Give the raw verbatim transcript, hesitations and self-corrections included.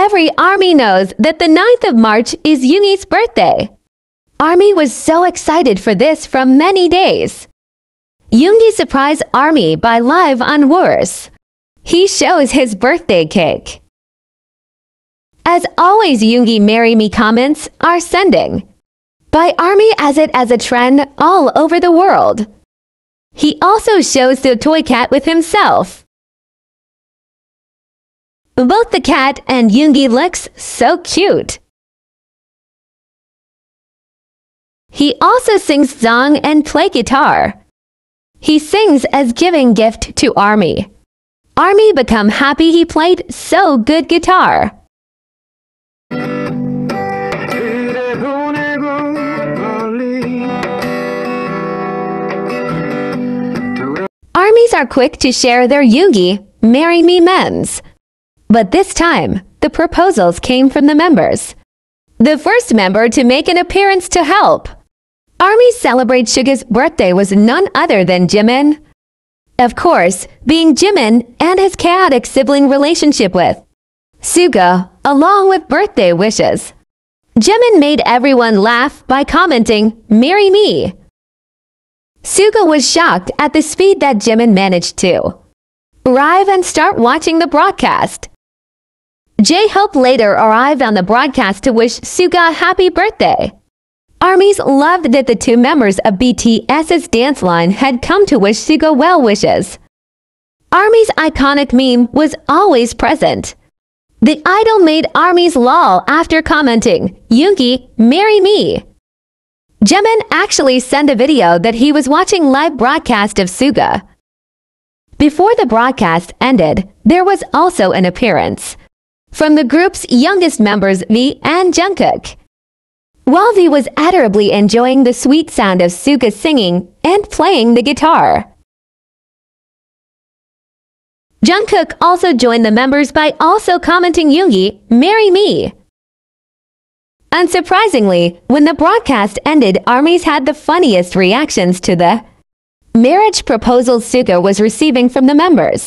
every ARMY knows that the ninth of March is Yoongi's birthday. ARMY was so excited for this from many days. Yoongi surprised ARMY by live on Weverse. He shows his birthday cake. As always, Yoongi Marry Me comments are sending by ARMY as it as a trend all over the world. He also shows the toy cat with himself. Both the cat and Yoongi looks so cute. He also sings song and play guitar. He sings as giving gift to ARMY. ARMY become happy he played so good guitar. ARMYs are quick to share their Yoongi Marry Me memes. But this time, the proposals came from the members. The first member to make an appearance to help. ARMY celebrate Suga's birthday was none other than Jimin. Of course, being Jimin and his chaotic sibling relationship with Suga, along with birthday wishes. Jimin made everyone laugh by commenting, "Marry me." Suga was shocked at the speed that Jimin managed to arrive and start watching the broadcast. J-Hope later arrived on the broadcast to wish Suga a happy birthday. ARMYs loved that the two members of B T S's dance line had come to wish Suga well wishes. ARMY's iconic meme was always present. The idol made ARMYs lol after commenting, "Yoongi, marry me." Jimin actually sent a video that he was watching live broadcast of Suga. Before the broadcast ended, there was also an appearance from the group's youngest members, V and Jungkook. While V was adorably enjoying the sweet sound of Suga singing and playing the guitar, Jungkook also joined the members by also commenting, "Yoongi, marry me." Unsurprisingly, when the broadcast ended, ARMYs had the funniest reactions to the marriage proposal Suga was receiving from the members.